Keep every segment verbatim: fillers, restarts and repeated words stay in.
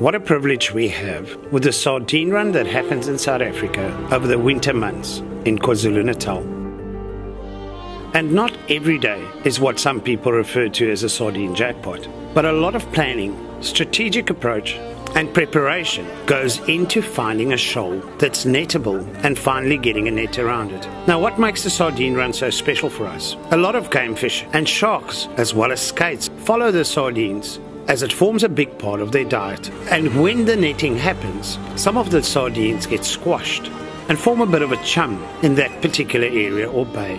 What a privilege we have with the sardine run that happens in South Africa over the winter months in KwaZulu-Natal. And not every day is what some people refer to as a sardine jackpot, but a lot of planning, strategic approach and preparation goes into finding a shoal that's nettable and finally getting a net around it. Now, what makes the sardine run so special for us? A lot of game fish and sharks as well as skates follow the sardines as it forms a big part of their diet. And when the netting happens, some of the sardines get squashed and form a bit of a chum in that particular area or bay,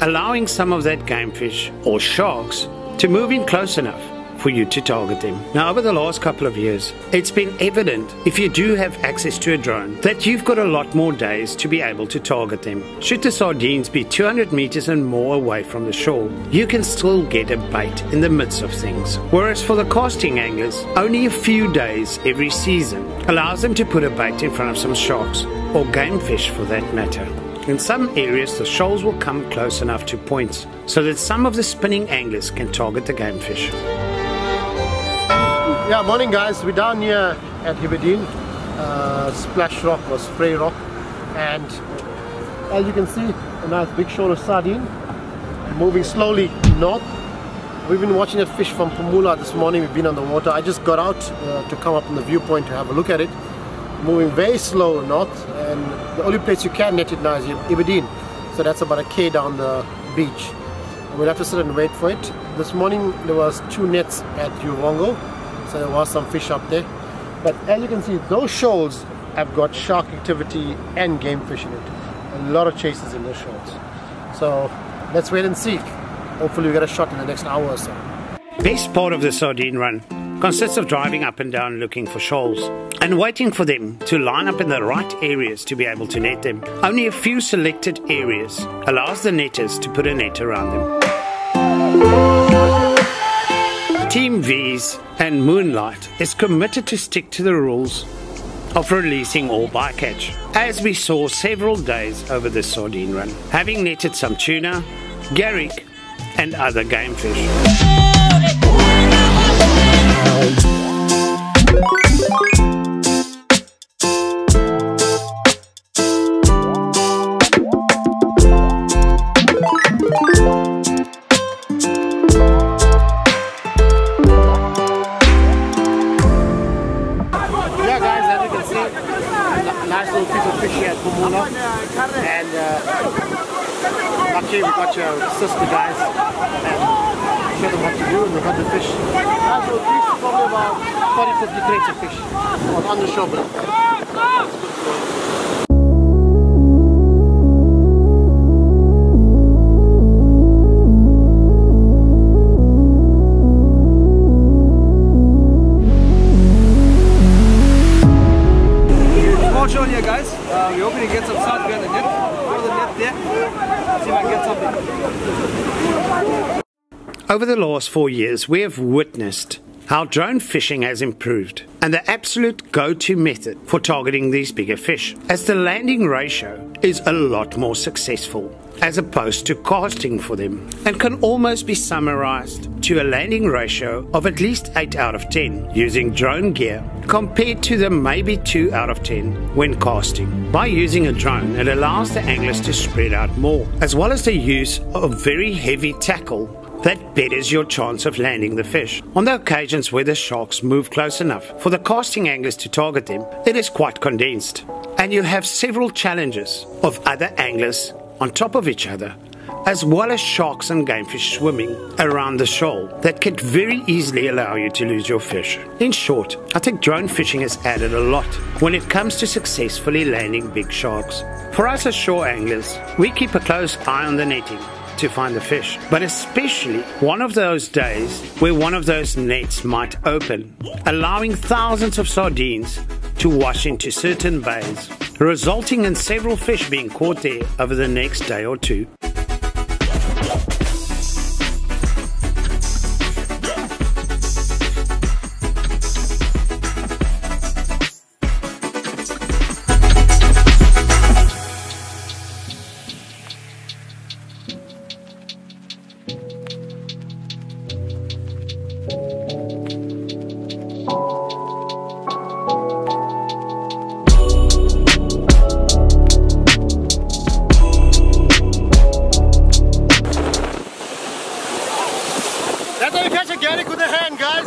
allowing some of that game fish or sharks to move in close enough for you to target them. Now, over the last couple of years, it's been evident, if you do have access to a drone, that you've got a lot more days to be able to target them. Should the sardines be two hundred meters and more away from the shore, you can still get a bite in the midst of things. Whereas for the casting anglers, only a few days every season allows them to put a bait in front of some sharks, or game fish for that matter. In some areas, the shoals will come close enough to points so that some of the spinning anglers can target the game fish. Yeah, morning guys, we're down here at Ibadin. Uh, splash rock or spray rock, and as you can see, a nice big shoal of sardine moving slowly north. We've been watching that fish from Pumula this morning. We've been on the water. I just got out uh, to come up on the viewpoint to have a look at it, moving very slow north, and the only place you can net it now is Ibadin, so that's about a K down the beach. We'll have to sit and wait for it. This morning there was two nets at Yurongo, so there was some fish up there, but as you can see, those shoals have got shark activity and game fish in it. A lot of chases in those shoals. So let's wait and see. Hopefully we get a shot in the next hour or so. Best part of the sardine run consists of driving up and down looking for shoals and waiting for them to line up in the right areas to be able to net them. Only a few selected areas allows the netters to put a net around them. Team V's and Moonlight is committed to stick to the rules of releasing all bycatch, as we saw several days over the sardine run, having netted some tuna, garrick and other game fish. Sister guys, and show them what to do, and we got the fish. Now we'll reach probably about forty fifty crates of fish on the shore below. Over the last four years, we have witnessed how drone fishing has improved and the absolute go-to method for targeting these bigger fish, as the landing ratio is a lot more successful as opposed to casting for them, and can almost be summarized to a landing ratio of at least eight out of ten using drone gear compared to the maybe two out of ten when casting. By using a drone, it allows the anglers to spread out more, as well as the use of very heavy tackle that betters your chance of landing the fish. On the occasions where the sharks move close enough for the casting anglers to target them, it is quite condensed, and you have several challenges of other anglers on top of each other, as well as sharks and game fish swimming around the shoal that can very easily allow you to lose your fish. In short, I think drone fishing has added a lot when it comes to successfully landing big sharks. For us as shore anglers, we keep a close eye on the netting to find the fish. But especially one of those days where one of those nets might open, allowing thousands of sardines to wash into certain bays, resulting in several fish being caught there over the next day or two. That's how you catch a Garrick with a hand, guys.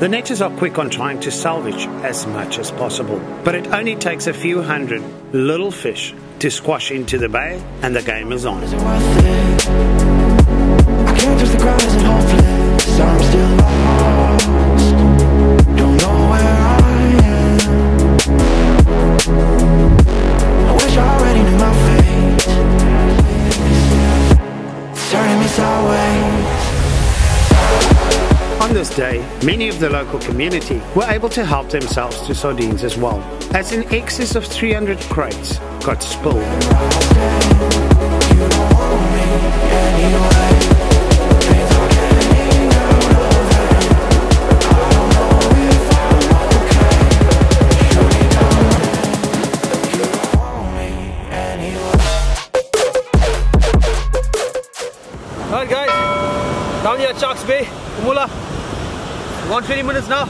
The netters are quick on trying to salvage as much as possible, but it only takes a few hundred little fish to squash into the bay, and the game is on. Is it worth it? I can't touch the ground, isn't hopeless. I'm still lost. Don't know where I am. On this day, many of the local community were able to help themselves to sardines as well, as in excess of three hundred crates got spilled. Sharks Bay, Pumula, one hundred twenty minutes now.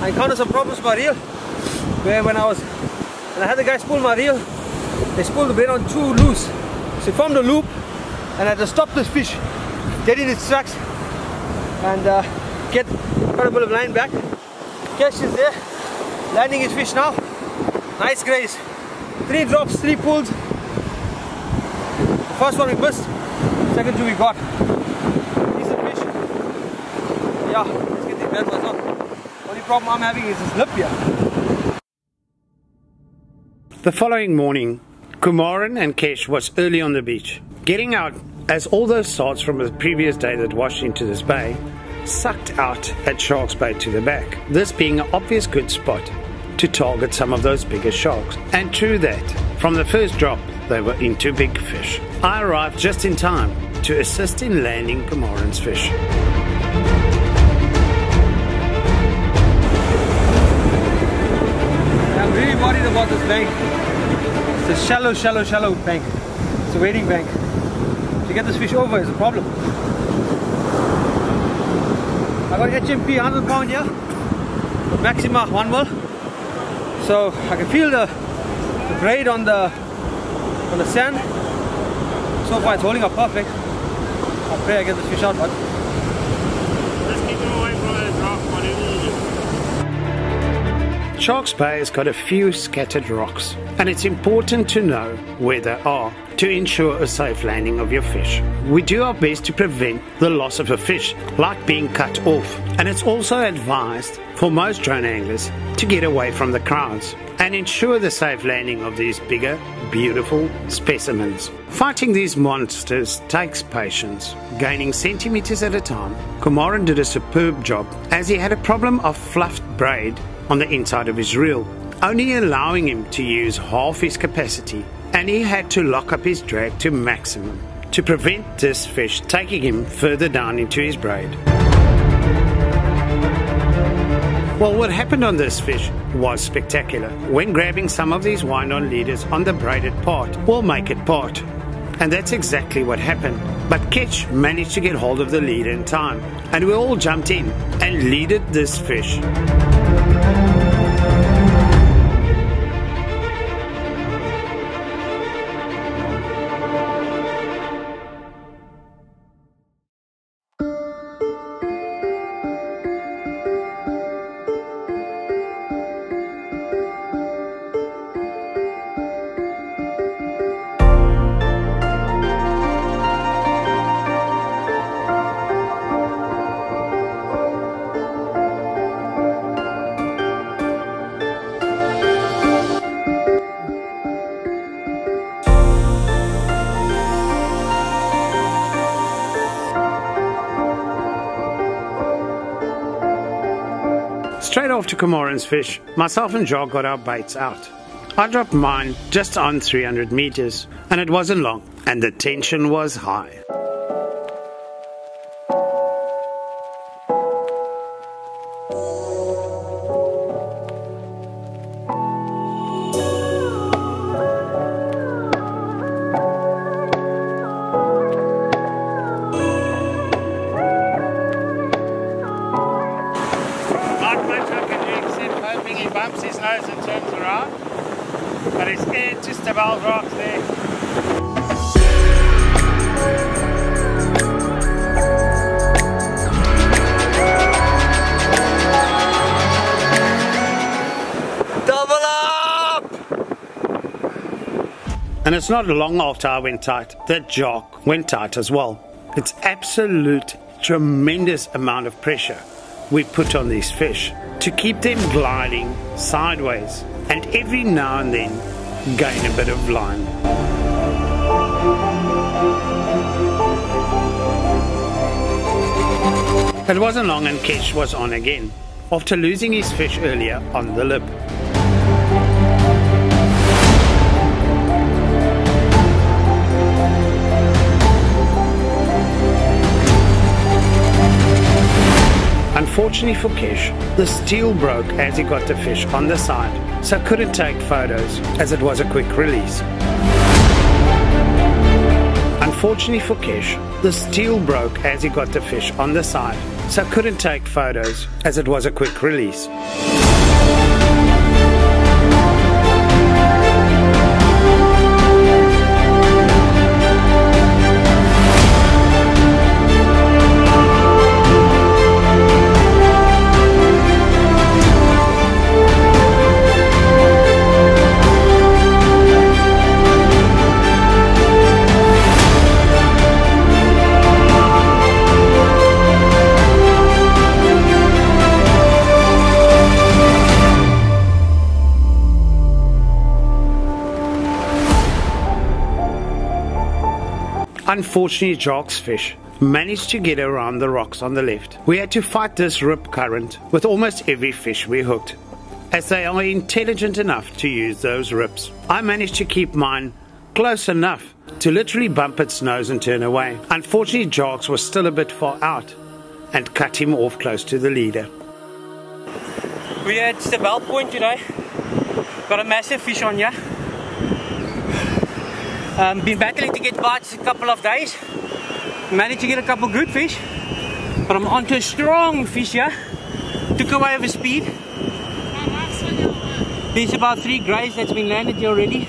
I encountered some problems with my reel, where when I was, and I had the guys pull my reel, they spooled the bait on too loose, so it formed a loop, and I had to stop this fish dead in its tracks and uh, get quite a bit of line back. Kesh is there, landing his fish now. Nice graze, three drops, three pulls. The first one we missed, second two we got. Yeah, let's get these bad ones off. Only problem I'm having is this lip here. The following morning, Kumaran and Kesh was early on the beach, getting out as all those sards from the previous day that washed into this bay sucked out at Sharks Bay to the back, this being an obvious good spot to target some of those bigger sharks. And true that, from the first drop, they were into big fish. I arrived just in time to assist in landing Kumaran's fish. Worried about this bank. It's a shallow, shallow, shallow bank. It's a wading bank. To get this fish over is a problem. I got H M P one hundred pound here, with Maxima one well, so I can feel the, the braid on the on the sand. So far, it's holding up perfect. I pray I get this fish out, but. Sharks Bay has got a few scattered rocks, and it's important to know where they are to ensure a safe landing of your fish. We do our best to prevent the loss of a fish, like being cut off, and it's also advised for most drone anglers to get away from the crowds and ensure the safe landing of these bigger, beautiful specimens. Fighting these monsters takes patience, gaining centimeters at a time. Kumaran did a superb job, as he had a problem of fluffed braid on the inside of his reel, only allowing him to use half his capacity, and he had to lock up his drag to maximum to prevent this fish taking him further down into his braid. Well, what happened on this fish was spectacular. When grabbing some of these wind-on leaders on the braided part will make it part, and that's exactly what happened. But Kitch managed to get hold of the leader in time, and we all jumped in and leaded this fish. Straight off to Kumaran's fish, myself and Joe got our baits out. I dropped mine just on three hundred meters, and it wasn't long, and the tension was high. And it's not long after I went tight that Jock went tight as well. It's absolute tremendous amount of pressure we put on these fish to keep them gliding sideways and every now and then gain a bit of line. It wasn't long and Kesh was on again after losing his fish earlier on the lip. Unfortunately for Kesh, the steel broke as he got the fish on the side, so couldn't take photos as it was a quick release. Unfortunately for Kesh, the steel broke as he got the fish on the side, so couldn't take photos as it was a quick release. Unfortunately, Jock's fish managed to get around the rocks on the left. We had to fight this rip current with almost every fish we hooked, as they are intelligent enough to use those rips. I managed to keep mine close enough to literally bump its nose and turn away. Unfortunately, Jock's was still a bit far out and cut him off close to the leader. We are at the bell point today. Got a massive fish on here. Um, been battling to get bites a couple of days. Managed to get a couple good fish, but I'm onto a strong fish here. Took away of his speed. There's about three grays that's been landed here already.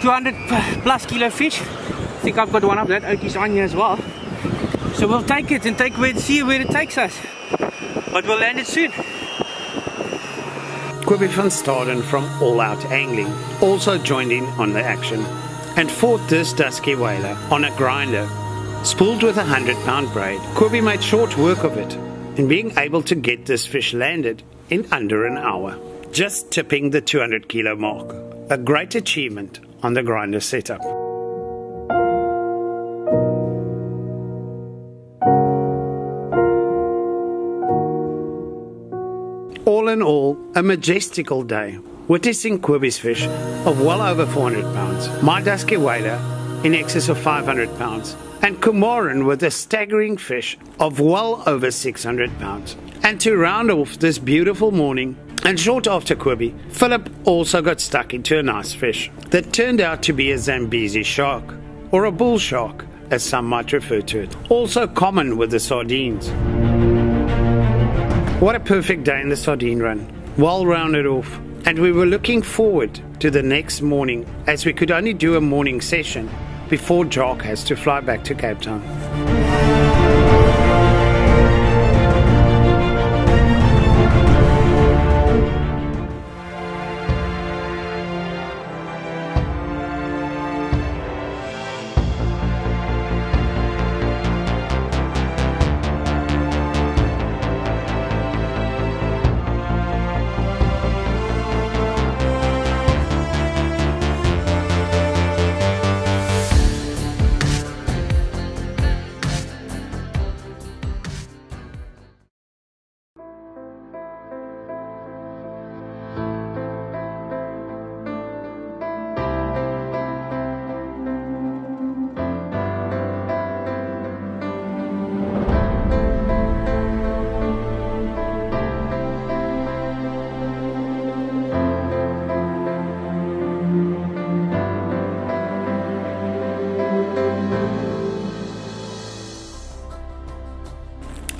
two hundred plus kilo fish. I think I've got one of that oakies on here as well. So we'll take it and take where to see where it takes us. But we'll land it soon. Quirby von Staden from All Out Angling also joined in on the action and fought this dusky whaler on a grinder. Spooled with a hundred pound braid, Quirby made short work of it in being able to get this fish landed in under an hour, just tipping the two hundred kilo mark. A great achievement on the grinder setup. All in all, a majestical day, witnessing Quirby's fish of well over four hundred pounds, my dusky whaler in excess of five hundred pounds, and Kumaran with a staggering fish of well over six hundred pounds. And to round off this beautiful morning, and short after Quirby, Philip also got stuck into a nice fish that turned out to be a Zambezi shark, or a bull shark as some might refer to it, also common with the sardines. What a perfect day in the sardine run, well rounded off, and we were looking forward to the next morning as we could only do a morning session before Jock has to fly back to Cape Town.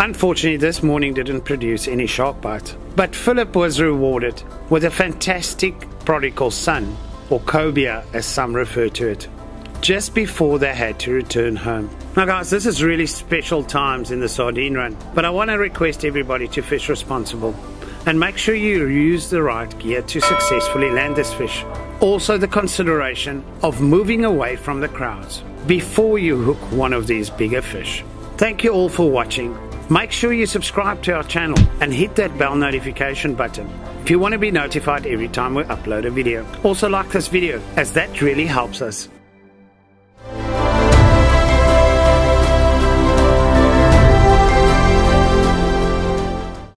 Unfortunately, this morning didn't produce any shark bites, but Philip was rewarded with a fantastic prodigal son, or cobia as some refer to it, just before they had to return home. Now guys, this is really special times in the sardine run, but I want to request everybody to fish responsible and make sure you use the right gear to successfully land this fish. Also the consideration of moving away from the crowds before you hook one of these bigger fish. Thank you all for watching. Make sure you subscribe to our channel and hit that bell notification button if you want to be notified every time we upload a video. Also like this video, as that really helps us.